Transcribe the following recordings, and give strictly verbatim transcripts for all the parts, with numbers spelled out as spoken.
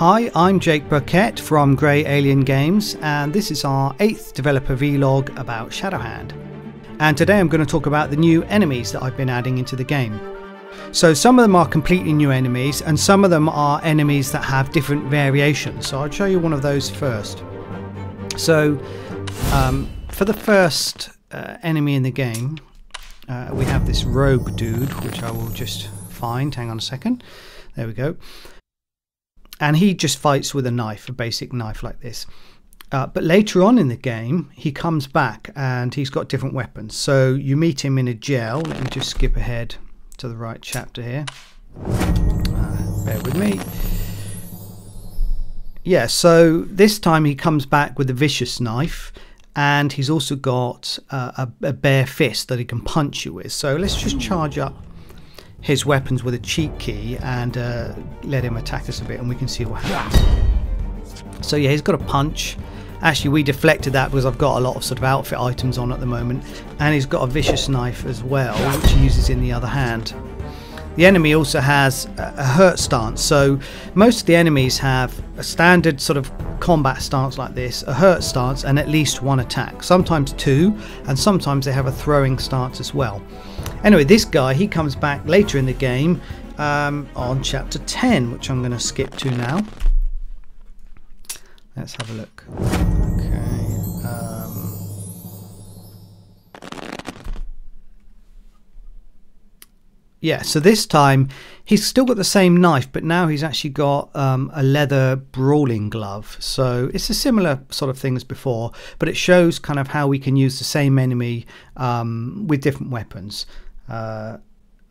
Hi, I'm Jake Burkett from Grey Alien Games, and this is our eighth developer vlog about Shadowhand. And today I'm going to talk about the new enemies that I've been adding into the game. So some of them are completely new enemies, and some of them are enemies that have different variations. So I'll show you one of those first. So um, for the first uh, enemy in the game, uh, we have this rogue dude, which I will just find. Hang on a second. There we go. And he just fights with a knife, a basic knife like this. Uh, but later on in the game, he comes back and he's got different weapons. So you meet him in a jail. Let me just skip ahead to the right chapter here. Uh, bear with me. Yeah, so this time he comes back with a vicious knife. And he's also got uh, a, a bare fist that he can punch you with. So let's just charge up his weapons with a cheat key and uh, let him attack us a bit, and we can see what happens. So yeah, he's got a punch. Actually, we deflected that because I've got a lot of sort of outfit items on at the moment, and he's got a vicious knife as well, which he uses in the other hand. The enemy also has a hurt stance, so most of the enemies have a standard sort of combat stance like this, a hurt stance, and at least one attack, sometimes two, and sometimes they have a throwing stance as well. Anyway, this guy, he comes back later in the game um, on chapter ten, which I'm going to skip to now. Let's have a look. Okay. Um, yeah, so this time he's still got the same knife, but now he's actually got um, a leather brawling glove. So it's a similar sort of thing as before, but it shows kind of how we can use the same enemy um, with different weapons. Uh,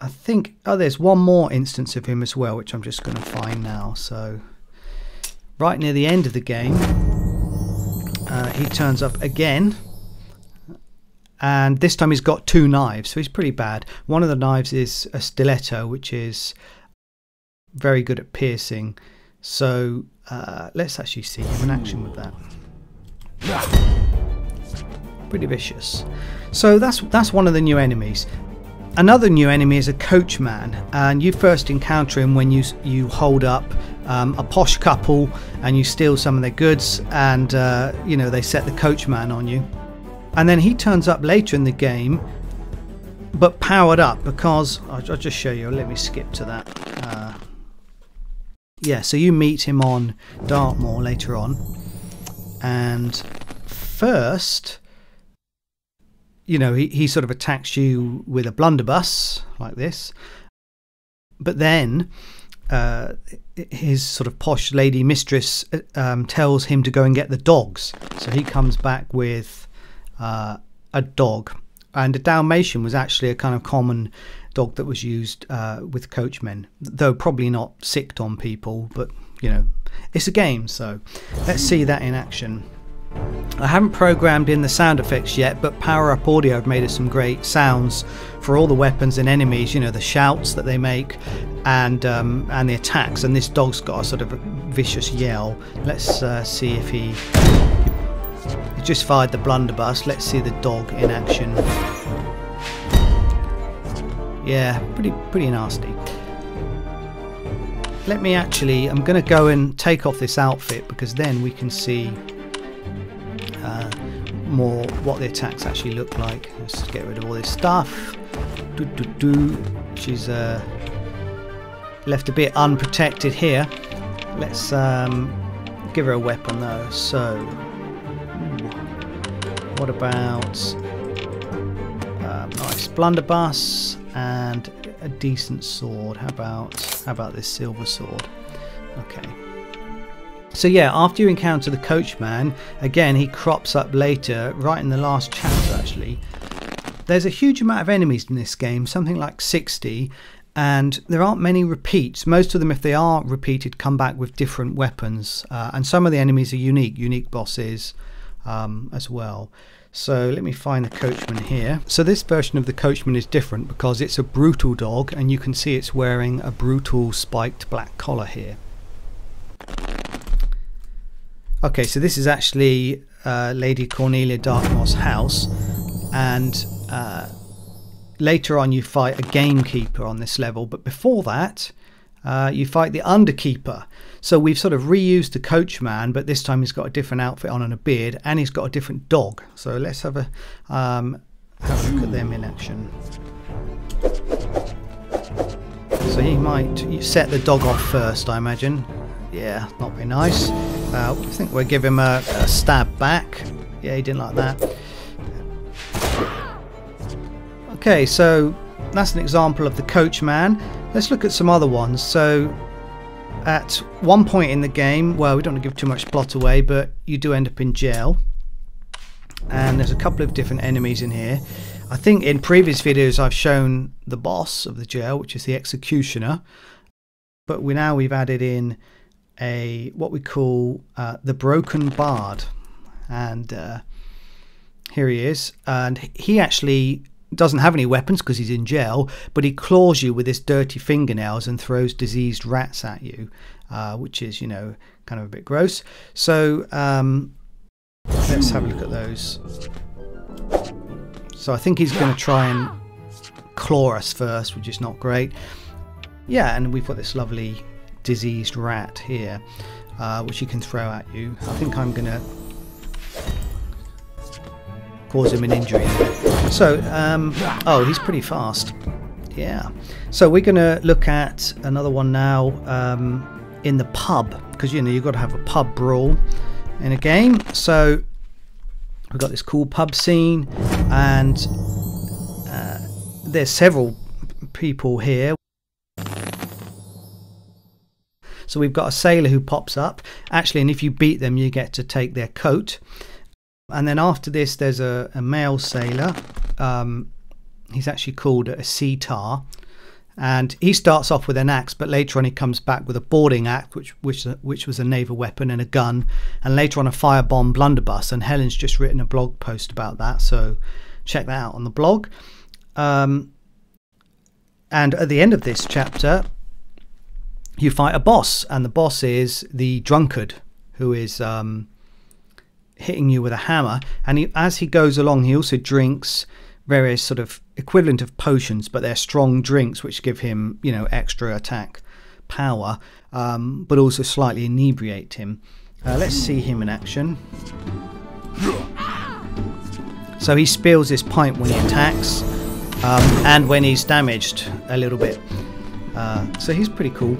I think, oh, there's one more instance of him as well, which I'm just going to find now. So right near the end of the game, uh, he turns up again, and this time he's got two knives, so he's pretty bad. One of the knives is a stiletto, which is very good at piercing. So uh, let's actually see him in action with that. Pretty vicious. So that's that's one of the new enemies. Another new enemy is a coachman, and you first encounter him when you you hold up um, a posh couple and you steal some of their goods, and uh, you know, they set the coachman on you. And then he turns up later in the game, but powered up, because I'll, I'll just show you. Let me skip to that. Uh, yeah, so you meet him on Dartmoor later on, and first, you know, he, he sort of attacks you with a blunderbuss like this, but then uh, his sort of posh lady mistress um, tells him to go and get the dogs, so he comes back with Uh, a dog, and a Dalmatian was actually a kind of common dog that was used uh, with coachmen, though probably not sicked on people, but you know, it's a game, so let's see that in action. I haven't programmed in the sound effects yet, but Power Up Audio have made us some great sounds for all the weapons and enemies, you know, the shouts that they make and um, and the attacks, and this dog's got a sort of a vicious yell. Let's uh, see if he He just fired the blunderbuss. Let's see the dog in action. Yeah, pretty pretty nasty. Let me actually, I'm going to go and take off this outfit, because then we can see uh, more what the attacks actually look like. Let's get rid of all this stuff. Doo, doo, doo. She's uh, left a bit unprotected here. Let's um, give her a weapon though. So what about um, nice blunderbuss and a decent sword? How about how about this silver sword? Okay. So yeah, after you encounter the coachman again, he crops up later, right in the last chapter actually. There's a huge amount of enemies in this game, something like sixty, and there aren't many repeats. Most of them, if they are repeated, come back with different weapons, uh, and some of the enemies are unique, unique bosses. Um, as well. So let me find the coachman here. So this version of the coachman is different because it's a brutal dog, and you can see it's wearing a brutal spiked black collar here. Okay, so this is actually uh, Lady Cornelia Dartmoor's house, and uh, later on you fight a gamekeeper on this level, but before that Uh, you fight the Underkeeper. So we've sort of reused the Coachman, but this time he's got a different outfit on and a beard, and he's got a different dog. So let's have a, um, have a look at them in action. So you might you set the dog off first, I imagine. Yeah, not be nice. Uh, I think we'll give him a, a stab back. Yeah, he didn't like that. Okay, so that's an example of the Coachman. Let's look at some other ones. So at one point in the game, well, we don't want to give too much plot away, but you do end up in jail. And there's a couple of different enemies in here. I think in previous videos I've shown the boss of the jail, which is the Executioner. But we now we've added in a what we call uh, the Broken Bard. And uh, here he is. And he actually doesn't have any weapons because he's in jail, but he claws you with his dirty fingernails and throws diseased rats at you, uh, which is, you know, kind of a bit gross. So um, let's have a look at those. So I think he's going to try and claw us first, which is not great. Yeah, and we've got this lovely diseased rat here, uh, which he can throw at you. I think I'm going to cause him an injury. So, um, oh, he's pretty fast. Yeah. So we're going to look at another one now um, in the pub, because, you know, you've got to have a pub brawl in a game. So we've got this cool pub scene, and uh, there's several people here. So we've got a sailor who pops up, actually, and if you beat them, you get to take their coat. And then after this, there's a, a male sailor. Um, he's actually called a Sea Tar, and he starts off with an axe, but later on he comes back with a boarding axe, which which which was a naval weapon, and a gun, and later on a firebomb blunderbuss. And Helen's just written a blog post about that, so check that out on the blog. Um, and at the end of this chapter, you fight a boss, and the boss is the drunkard, who is um, hitting you with a hammer. And he, as he goes along, he also drinks various sort of equivalent of potions, but they're strong drinks which give him, you know, extra attack power, um, but also slightly inebriate him. Uh, let's see him in action. So he spills his pint when he attacks, um, and when he's damaged a little bit. Uh, so he's pretty cool.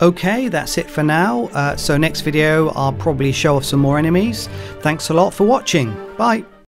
Okay, that's it for now. Uh, so next video I'll probably show off some more enemies. Thanks a lot for watching. Bye.